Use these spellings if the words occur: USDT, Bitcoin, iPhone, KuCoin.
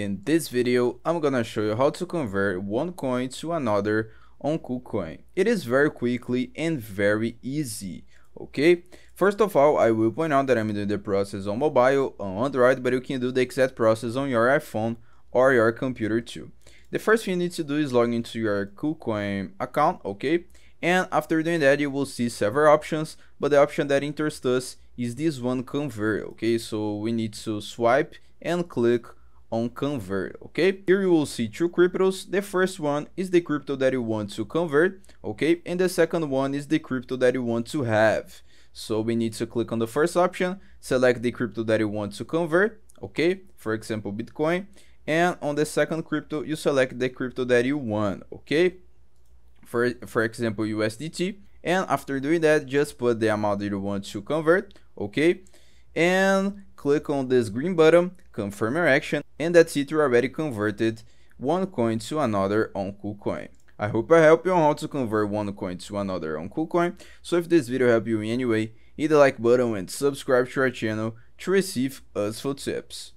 In this video, I'm gonna show you how to convert one coin to another on KuCoin. It is very quickly and very easy, okay? First of all, I will point out that I'm doing the process on mobile, on Android, but you can do the exact process on your iPhone or your computer too. The first thing you need to do is log into your KuCoin account, okay? And after doing that, you will see several options, but the option that interests us is this one, convert, okay? So we need to swipe and click on convert, okay? Here you will see two cryptos. The first one is the crypto that you want to convert, okay? And the second one is the crypto that you want to have. So we need to click on the first option, select the crypto that you want to convert, okay? For example, Bitcoin. And on the second crypto, you select the crypto that you want, okay? For example, USDT. And after doing that, just put the amount that you want to convert, okay? And click on this green button, confirm your action, and that's it. You already converted one coin to another on KuCoin. I hope I helped you on how to convert one coin to another on KuCoin. So if this video helped you in any way, hit the like button and subscribe to our channel to receive useful tips.